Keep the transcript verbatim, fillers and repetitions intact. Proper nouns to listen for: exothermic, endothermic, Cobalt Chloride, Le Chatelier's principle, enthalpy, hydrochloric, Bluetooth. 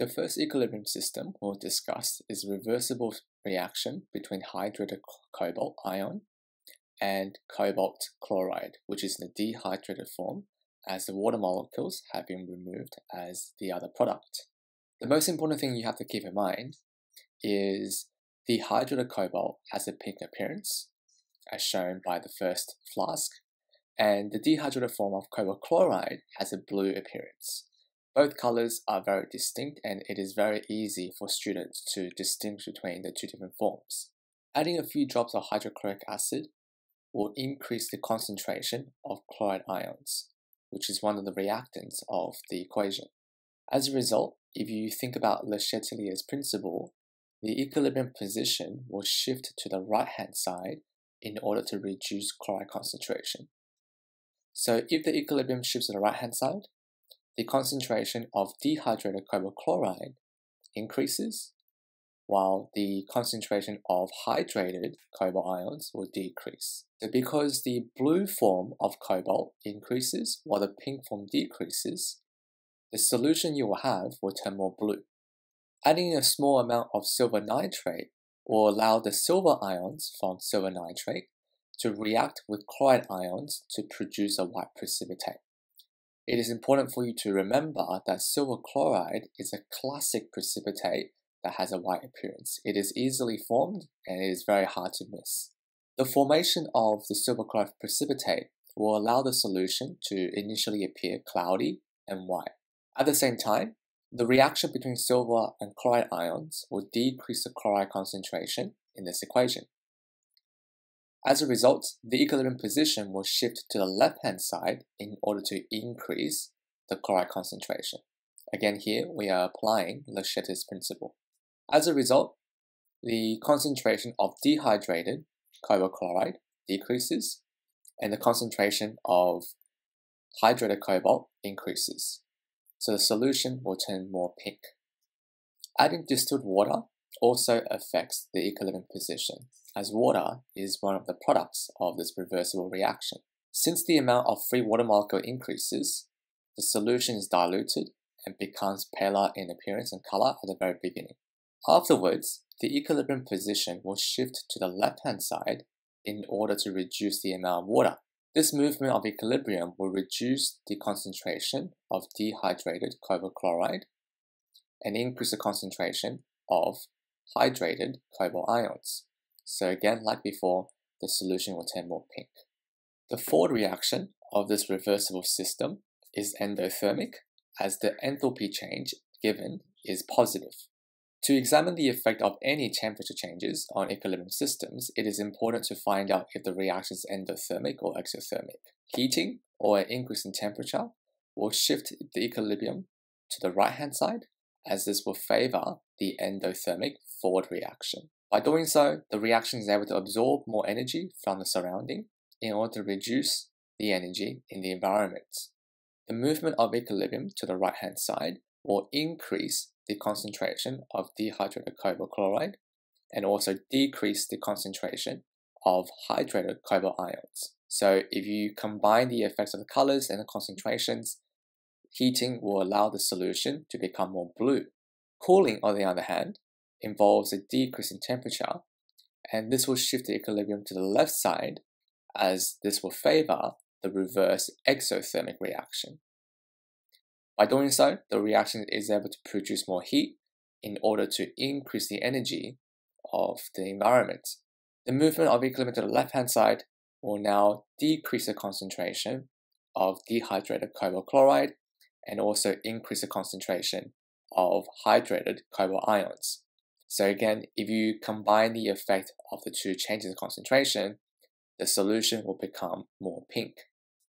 The first equilibrium system we'll discuss is reversible reaction between hydrated cobalt ion and cobalt chloride, which is in the dehydrated form, as the water molecules have been removed as the other product. The most important thing you have to keep in mind is dehydrated cobalt has a pink appearance, as shown by the first flask, and the dehydrated form of cobalt chloride has a blue appearance. Both colors are very distinct, and it is very easy for students to distinguish between the two different forms. Adding a few drops of hydrochloric acid will increase the concentration of chloride ions, which is one of the reactants of the equation. As a result, if you think about Le Chatelier's principle, the equilibrium position will shift to the right-hand side in order to reduce chloride concentration. So if the equilibrium shifts to the right-hand side, the concentration of dehydrated cobalt chloride increases, while the concentration of hydrated cobalt ions will decrease. So because the blue form of cobalt increases while the pink form decreases, the solution you will have will turn more blue. Adding a small amount of silver nitrate will allow the silver ions from silver nitrate to react with chloride ions to produce a white precipitate. It is important for you to remember that silver chloride is a classic precipitate that has a white appearance. It is easily formed and it is very hard to miss. The formation of the silver chloride precipitate will allow the solution to initially appear cloudy and white. At the same time, the reaction between silver and chloride ions will decrease the chloride concentration in this equation. As a result, the equilibrium position will shift to the left-hand side in order to increase the chloride concentration. Again, here we are applying Le Chatelier's principle. As a result, the concentration of dehydrated cobalt chloride decreases and the concentration of hydrated cobalt increases. So the solution will turn more pink. Adding distilled water also affects the equilibrium position, as water is one of the products of this reversible reaction. Since the amount of free water molecule increases, the solution is diluted and becomes paler in appearance and color at the very beginning. Afterwards, the equilibrium position will shift to the left-hand side in order to reduce the amount of water. This movement of equilibrium will reduce the concentration of dehydrated cobalt chloride and increase the concentration of hydrated cobalt ions. So again, like before, the solution will turn more pink. The forward reaction of this reversible system is endothermic, as the enthalpy change given is positive. To examine the effect of any temperature changes on equilibrium systems, it is important to find out if the reaction is endothermic or exothermic. Heating or an increase in temperature will shift the equilibrium to the right-hand side, as this will favor the endothermic forward reaction. By doing so, the reaction is able to absorb more energy from the surrounding in order to reduce the energy in the environment. The movement of equilibrium to the right-hand side will increase the concentration of dehydrated cobalt chloride and also decrease the concentration of hydrated cobalt ions. So if you combine the effects of the colors and the concentrations, heating will allow the solution to become more blue. Cooling, on the other hand, involves a decrease in temperature, and this will shift the equilibrium to the left side, as this will favor the reverse exothermic reaction. By doing so, the reaction is able to produce more heat in order to increase the energy of the environment. The movement of equilibrium to the left-hand side will now decrease the concentration of dehydrated cobalt chloride and also increase the concentration of hydrated cobalt ions. So again, if you combine the effect of the two changes in concentration, the solution will become more pink.